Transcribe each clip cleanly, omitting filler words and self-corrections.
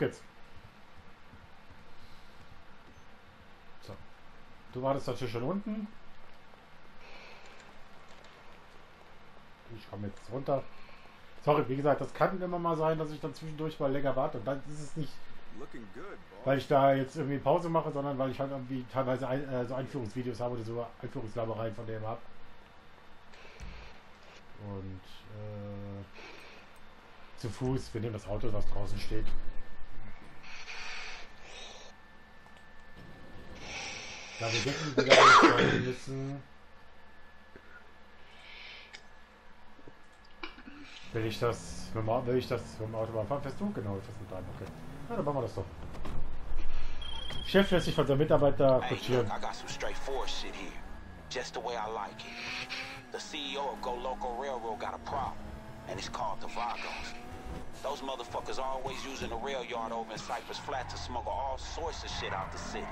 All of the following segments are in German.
geht's. So. Du wartest natürlich schon unten. Ich komme jetzt runter. Sorry, wie gesagt, das kann immer mal sein, dass ich dann zwischendurch mal länger warte. Und dann ist es nicht, weil ich da jetzt irgendwie Pause mache, sondern weil ich halt irgendwie teilweise so Einführungsvideos habe oder so Einführungslabereien von dem habe. Und zu Fuß, wir nehmen das Auto, was draußen steht. Da wir denken, wir da müssen, will ich das vom Autobahn fahren? Fährst du? Genau, ich fass mit einem, okay. Ja, dann machen wir das doch. Chef lässt sich von seinem Mitarbeiter kutschieren. The CEO of Go Local Railroad got a problem, and it's called the VAGOS. Those motherfuckers are always using the rail yard over in Cypress Flat to smuggle all sorts of shit out the city.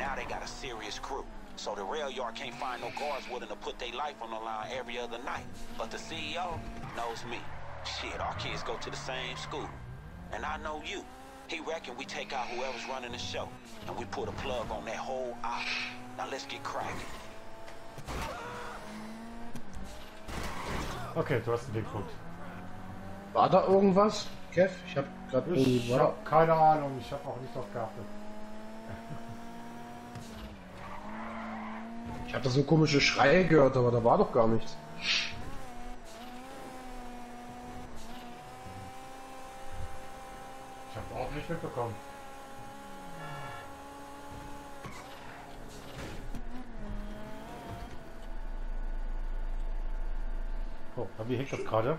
Now they got a serious crew, so the rail yard can't find no guards willing to put their life on the line every other night. But the CEO knows me. Shit, our kids go to the same school. And I know you. He reckon we take out whoever's running the show, and we put a plug on that whole op. Now let's get cracking. Okay, du hast einen Wegpunkt. War da irgendwas, Kev? Ich habe gerade hab keine Ahnung, ich habe auch nicht drauf geachtet. Ich habe da so komische Schreie gehört, aber da war doch gar nichts. Ich habe auch nicht mitbekommen. Oh, bei mir hängt das gerade.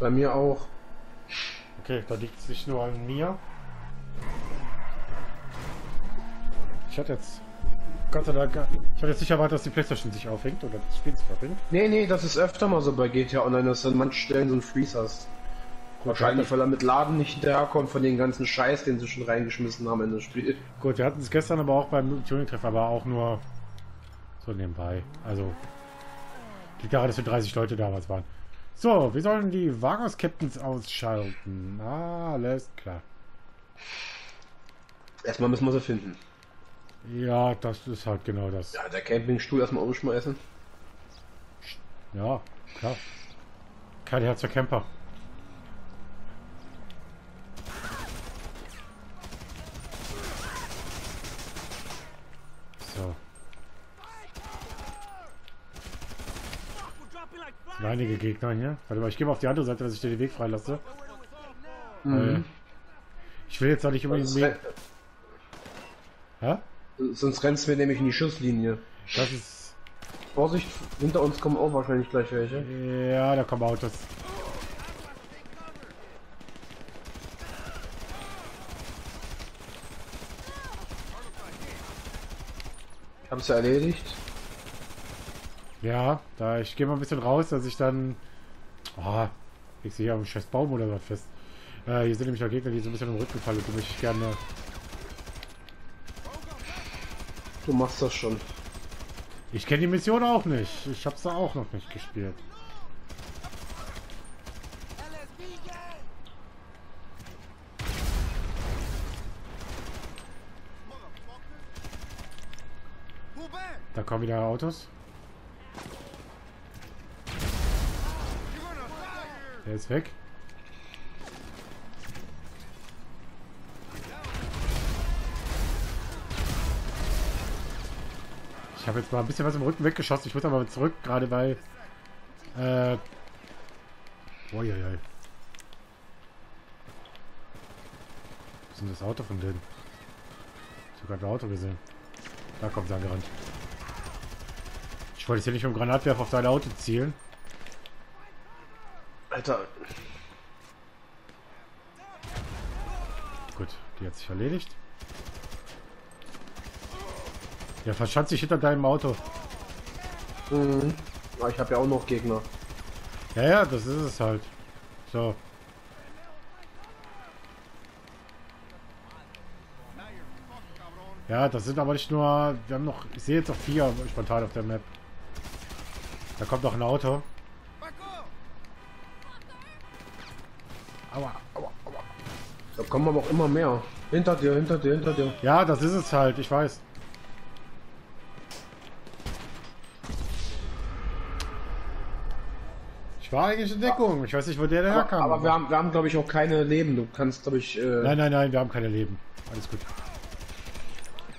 Bei mir auch. Okay, da liegt es nicht nur an mir. Ich hatte jetzt... Gott sei Dank... Ich hatte jetzt nicht erwartet, dass die Playstation sich aufhängt oder das Spiel sich aufhängt. Nee, nee, das ist öfter mal so bei GTA Online, dass du an manchen Stellen so einen Freeze hast. Gut, wahrscheinlich, weil er mit Laden nicht hinterherkommt von den ganzen Scheiß, den sie schon reingeschmissen haben in das Spiel. Gut, wir hatten es gestern aber auch beim Tuning-Treffen, aber auch nur... so nebenbei. Also... Liegt daran, dass wir 30 Leute damals waren. So, wir sollen die Vagos-Captains ausschalten. Alles klar. Erstmal müssen wir sie finden. Ja, das ist halt genau das. Ja, der Campingstuhl erstmal umschmeißen. Ja, klar. Kein Herz für Camper. So. Einige Gegner hier. Warte mal, ich gehe mal auf die andere Seite, dass ich dir den Weg freilasse. Mhm. Ich will jetzt auch nicht über den Weg. Ja? Sonst rennst du mir nämlich in die Schusslinie. Das ist... Vorsicht, hinter uns kommen auch wahrscheinlich gleich welche. Ja, da kommen Autos. Ich hab's ja erledigt. Ja, da ich gehe mal ein bisschen raus, dass ich dann... Oh, ich sehe hier auf dem scheiß Baum oder was fest. Hier sind nämlich noch Gegner, die so ein bisschen im Rücken fallen, die möchte ich gerne... Du machst das schon. Ich kenne die Mission auch nicht. Ich hab's da auch noch nicht gespielt. Da kommen wieder Autos. Der ist weg. Ich habe jetzt mal ein bisschen was im Rücken weggeschossen. Ich muss aber zurück, gerade weil... Uiuiui. Wo ist denn das Auto von denen? Ich habe gerade ein Auto gesehen. Da kommt es angerannt. Ich wollte jetzt hier nicht mit dem Granatwerfer auf dein Auto zielen. Alter. Gut, die hat sich erledigt. Ja, verschanzt sich hinter deinem Auto. Mhm. Ja, ich habe ja auch noch Gegner. Ja, ja, das ist es halt. So. Ja, das sind aber nicht nur... Wir haben noch... Ich sehe jetzt noch 4 spontan auf der Map. Da kommt noch ein Auto. Aua, aua, aua. Da kommen aber auch immer mehr. Hinter dir, hinter dir, hinter dir. Ja, das ist es halt, ich weiß. Ich war eigentlich in Deckung. Ich weiß nicht, wo der herkam. Aber wir haben glaube ich, auch keine Leben. Du kannst, glaube ich... Nein, nein, nein, wir haben keine Leben. Alles gut.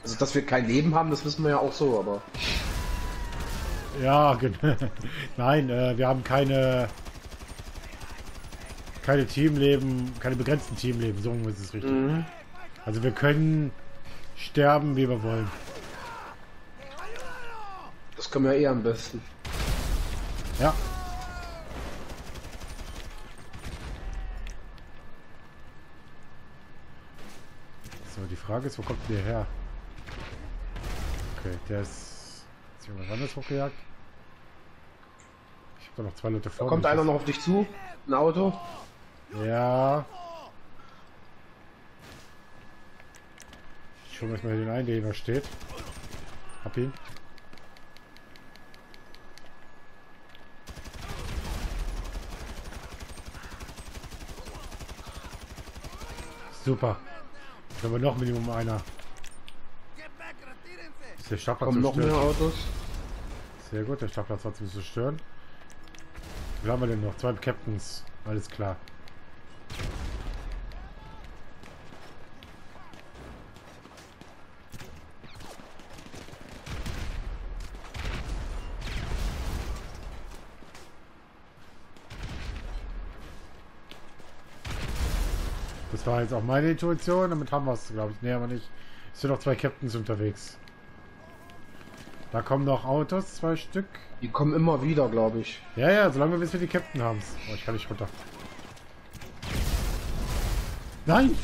Also, dass wir kein Leben haben, das wissen wir ja auch so, aber... Ja, genau. Nein, wir haben keine Teamleben, keine begrenzten Teamleben. So ist es richtig. Mhm. Also, wir können sterben, wie wir wollen. Das können wir eh am besten. Ja. Die Frage ist, wo kommt der her? Okay, der ist jemand anders hochgejagt. Ich habe da noch zwei Leute vor. Da kommt einer noch auf dich zu? Ein Auto? Ja. Ich hole erstmal den einen, der hier noch steht. Hab ihn. Super. Dann haben wir noch Minimum einer. Ist der Startplatz zu zerstören? Kommen noch mehr Autos. Sehr gut, der Startplatz war zu zerstören. Wie haben wir denn noch? Zwei Captains. Alles klar. War jetzt auch meine Intuition, damit haben wir es, glaube ich. Ne, aber nicht. Es sind noch zwei Captains unterwegs. Da kommen noch Autos, zwei Stück. Die kommen immer wieder, glaube ich. Ja, ja, solange wir die Captain haben. Oh, ich kann nicht runter. Nein!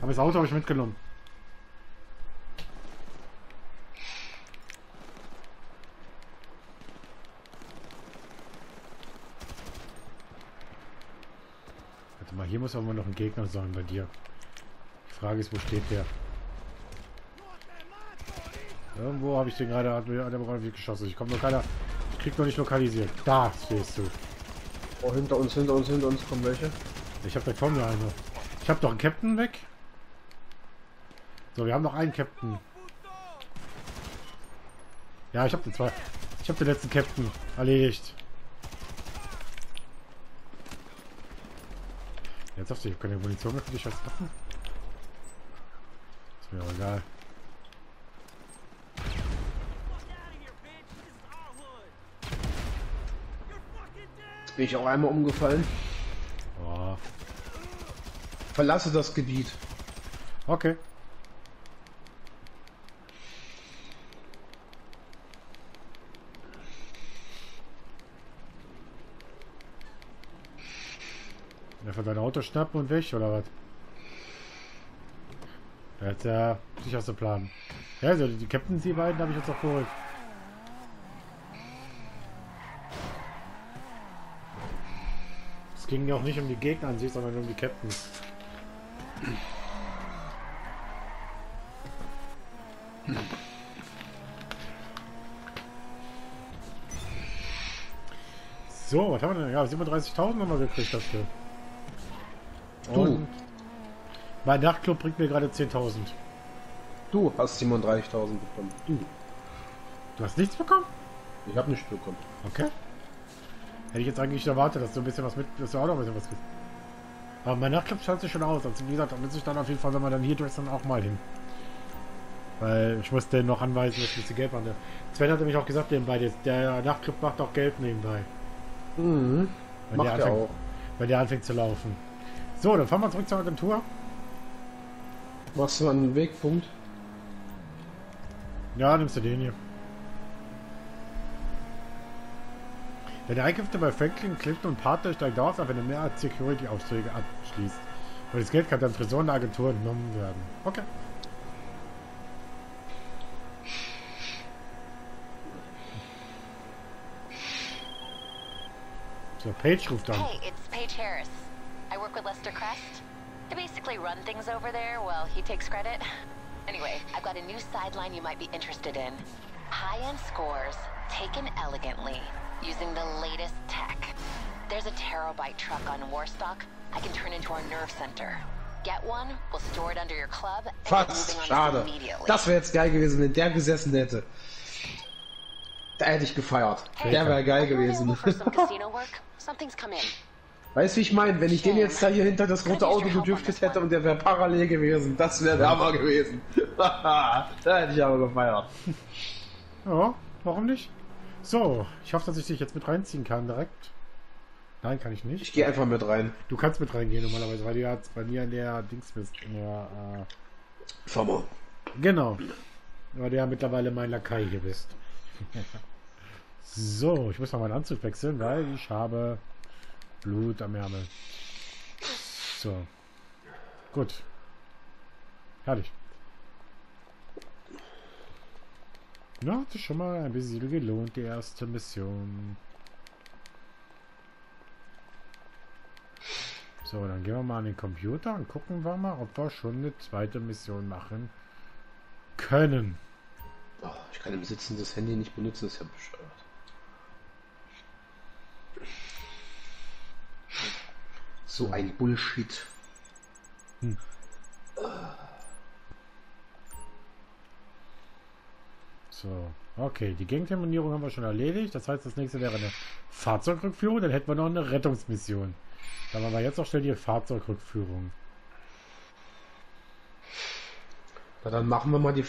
Aber das Auto habe ich mitgenommen. Hier muss aber noch ein Gegner sein bei dir. Die Frage ist, wo steht der? Irgendwo habe ich den gerade geschossen. Ich komme noch keiner. Ich krieg noch nicht lokalisiert. Da stehst du. Oh, hinter uns kommen welche. Ich habe da kaum noch eine. Ich habe doch einen Captain weg. So, wir haben noch einen Captain. Ja, ich habe den zwei. Ich habe den letzten Captain erledigt. Jetzt dachte ich, ich habe keine Munition mehr für dich als Waffen. Ist mir aber egal. Jetzt bin ich auch einmal umgefallen. Oh. Verlasse das Gebiet. Okay. Einfach dein Auto schnappen und weg, oder was? Das ist ja sicherster Plan. Ja, also die Captains, die beiden, habe ich jetzt auch geholt. Es ging ja auch nicht um die Gegner an sich, sondern um die Captains. So, was haben wir denn? Ja, 37.000 haben wir gekriegt dafür. Du. Mein Nachtclub bringt mir gerade 10.000. Du hast 37.000 bekommen. Du hast nichts bekommen? Ich habe nichts bekommen. Okay. Hätte ich jetzt eigentlich erwartet, dass du ein bisschen was mit, dass du auch noch ein bisschen was kriegst. Aber mein Nachtclub schaut sich schon aus. Also wie gesagt, da muss ich dann auf jeden Fall, wenn man dann hier durch, dann auch mal hin. Weil ich muss den noch anweisen, dass ich ein bisschen Geld mache. Sven hat nämlich auch gesagt, nebenbei, der Nachtclub macht auch Geld nebenbei. Mhm. Wenn der anfängt zu laufen. So, dann fahren wir zurück zur Agentur. Machst du einen Wegpunkt? Ja, nimmst du den hier. Deine Einkünfte bei Franklin, Clinton und Partner steigen darauf, wenn du mehr als Security-Aufträge abschließt. Und das Geld kann dann Tresor der Agentur entnommen werden. Okay. So, Paige ruft an. Hey, it's Paige Harris. I work with Lester Crest. They basically run things over there while he takes credit. Anyway, I've got a new sideline you might be interested in. High-end scores taken elegantly using the latest tech. there's a terabyte truck on Warstock I can turn into our nerve center. Get one, we'll store it under your club and fast, schade. Das wäre jetzt geil gewesen, wenn der gesessen hätte. Da hätte ich gefeiert. Hey, der wäre geil gewesen. Weißt du, wie ich meine? Wenn ich den jetzt da hier hinter das rote Auto gedüftet hätte und der wäre parallel gewesen, das wäre der Hammer gewesen. Da hätte ich aber gefeiert. Ja, warum nicht? So, ich hoffe, dass ich dich jetzt mit reinziehen kann direkt. Nein, kann ich nicht. Ich gehe einfach mit rein. Du kannst mit reingehen normalerweise, weil du ja bei mir in der Dings bist. In der, Sommer. Genau. Weil du ja mittlerweile mein Lakai hier bist. So, ich muss mal meinen Anzug wechseln, weil ich habe Blut am Ärmel. So. Gut. Herrlich. Na, hat sich schon mal ein bisschen gelohnt, die erste Mission. So, dann gehen wir mal an den Computer und gucken wir mal, ob wir schon eine zweite Mission machen können. Oh, ich kann im Sitzen das Handy nicht benutzen, ist ja bescheuert. So ein Bullshit. Hm. So, okay, die Gangterminierung haben wir schon erledigt. Das heißt, das nächste wäre eine Fahrzeugrückführung. Dann hätten wir noch eine Rettungsmission. Dann machen wir jetzt auch schnell die Fahrzeugrückführung. Na, dann machen wir mal die